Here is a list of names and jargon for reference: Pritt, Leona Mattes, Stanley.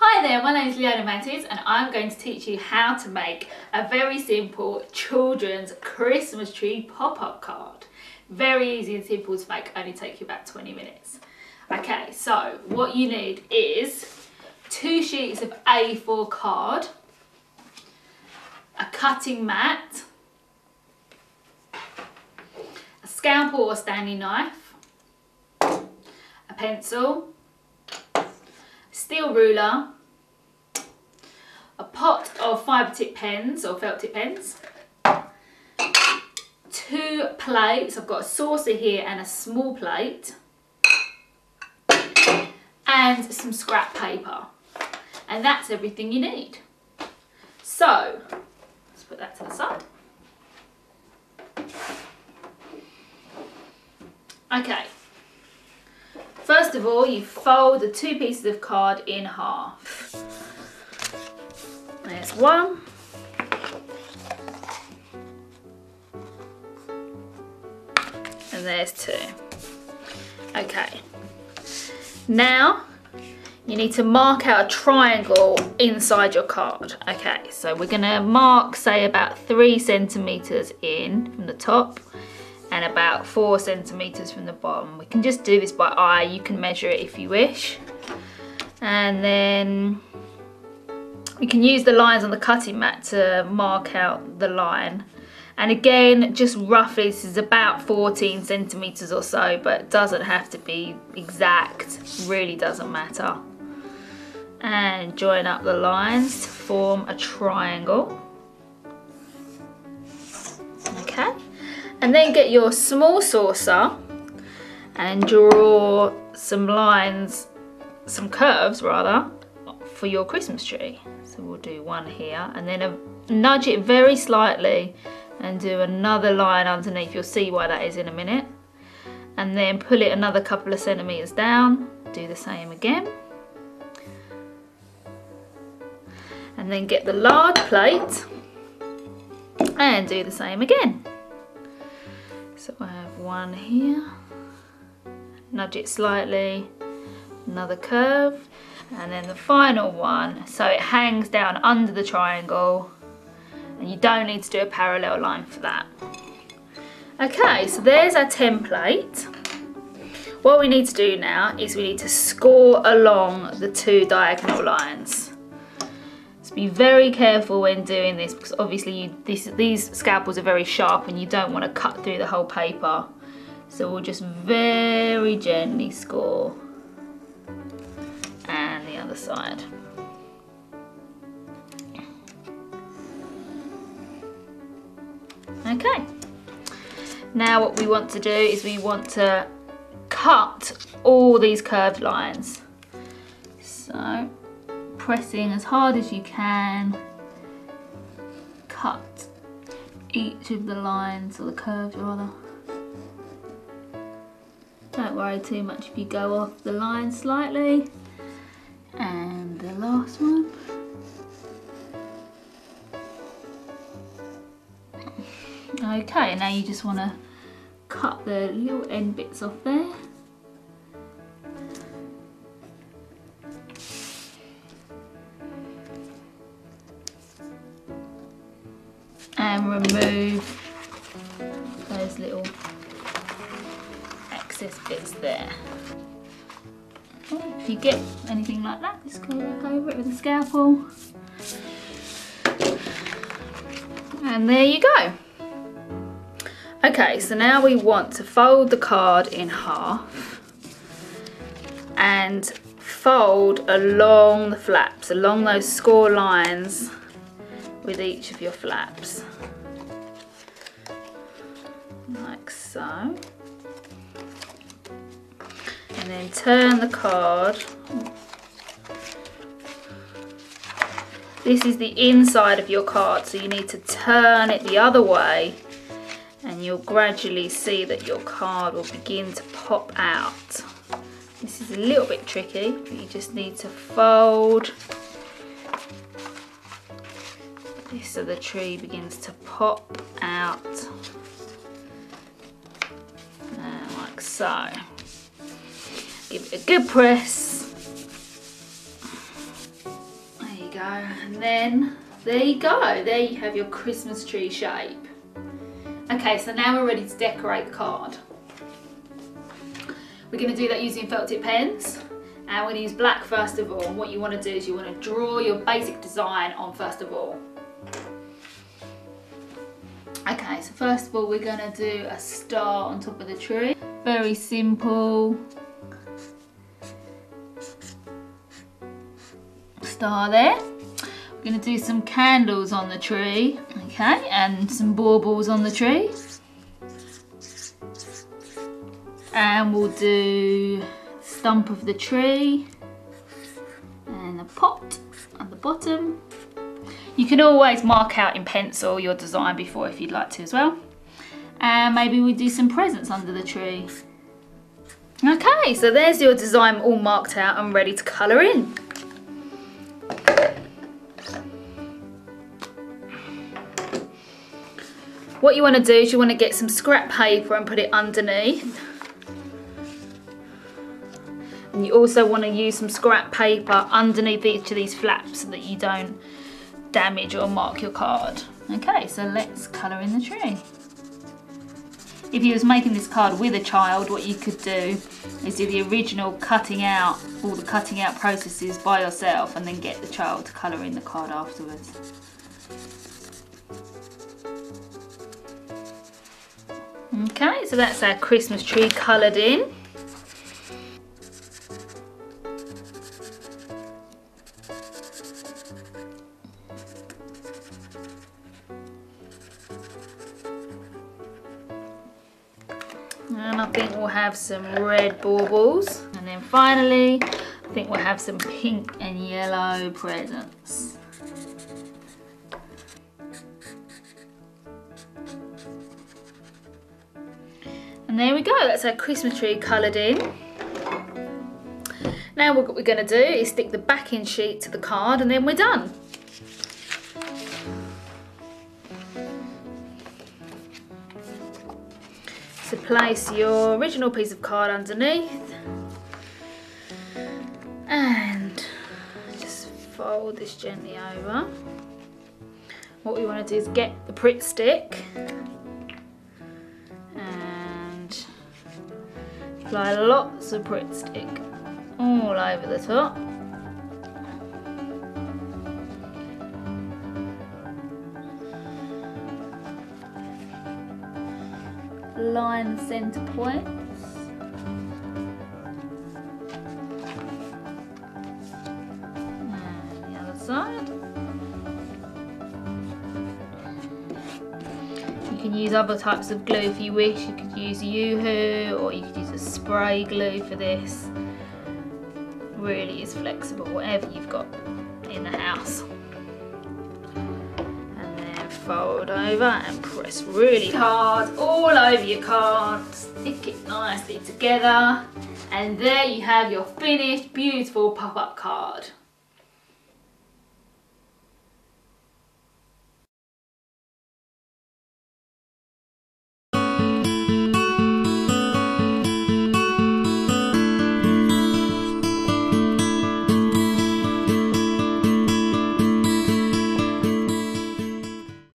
Hi there, my name is Leona Mattes and I'm going to teach you how to make a very simple children's Christmas tree pop-up card. Very easy and simple to make, only take you about 20 minutes. Okay, so what you need is 2 sheets of A4 card, a cutting mat, a scalpel or Stanley knife, a pencil, steel ruler, a pot of fibre tip pens or felt tip pens, 2 plates, I've got a saucer here and a small plate, and some scrap paper. And that's everything you need. So, let's put that to the side. Okay. First of all, you fold the 2 pieces of card in half. There's one. And there's 2. Okay. Now, you need to mark out a triangle inside your card. Okay, so we're gonna mark, say, about 3 centimetres in from the top, and about 4 centimetres from the bottom. We can just do this by eye, you can measure it if you wish. And then you can use the lines on the cutting mat to mark out the line. And again, just roughly, this is about 14 centimetres or so, but it doesn't have to be exact, really doesn't matter. And join up the lines to form a triangle. Okay. And then get your small saucer and draw some lines, some curves rather, for your Christmas tree. So we'll do one here and then nudge it very slightly and do another line underneath. You'll see why that is in a minute. And then pull it another couple of centimetres down. Do the same again. And then get the large plate and do the same again. So I have one here, nudge it slightly, another curve, and then the final one, so it hangs down under the triangle, and you don't need to do a parallel line for that. Okay, so there's our template. What we need to do now is we need to score along the 2 diagonal lines. Be very careful when doing this because obviously these scalpels are very sharp and you don't want to cut through the whole paper. So we'll just very gently score. And the other side. Okay. Now what we want to do is we want to cut all these curved lines. So, pressing as hard as you can, cut each of the lines, or the curves rather. Don't worry too much if you go off the line slightly. And the last one. Okay, now you just want to cut the little end bits off there. And remove those little excess bits there. If you get anything like that, just go back over it with a scalpel. And there you go. Okay, so now we want to fold the card in half and fold along the flaps, along those score lines with each of your flaps, like so, and then turn the card. This is the inside of your card, so you need to turn it the other way and you'll gradually see that your card will begin to pop out. This is a little bit tricky, but you just need to fold so the tree begins to pop out, like so. Give it a good press. then there you go, there you have your Christmas tree shape. Okay, so now we're ready to decorate the card. We're going to do that using felt tip pens, and we're going to use black first of all. And what you want to do is you want to draw your basic design on first of all. Okay, so first of all we're going to do a star on top of the tree. Very simple. Star there. We're going to do some candles on the tree, okay, and some baubles on the tree. And we'll do stump of the tree and a pot at the bottom. You can always mark out in pencil your design before if you'd like to as well. And maybe we do some presents under the tree. Okay, so there's your design all marked out and ready to colour in. What you want to do is you want to get some scrap paper and put it underneath. And you also want to use some scrap paper underneath each of these flaps so that you don't damage or mark your card. Okay, so let's colour in the tree. If you was making this card with a child, what you could do is do the original cutting out, all the cutting out processes by yourself, and then get the child to colour in the card afterwards. Okay, so that's our Christmas tree coloured in. And I think we'll have some red baubles, and then finally I think we'll have some pink and yellow presents. And there we go, that's our Christmas tree coloured in. Now what we're going to do is stick the backing sheet to the card and then we're done. So place your original piece of card underneath and just fold this gently over. What we want to do is get the Pritt stick and apply lots of Pritt stick all over the top. Line the centre points. And the other side. You can use other types of glue if you wish. You could use Yoo-hoo or you could use a spray glue for this. It really is flexible, whatever you've got in the house. Fold over and press really hard all over your card, stick it nicely together, and there you have your finished beautiful pop-up card.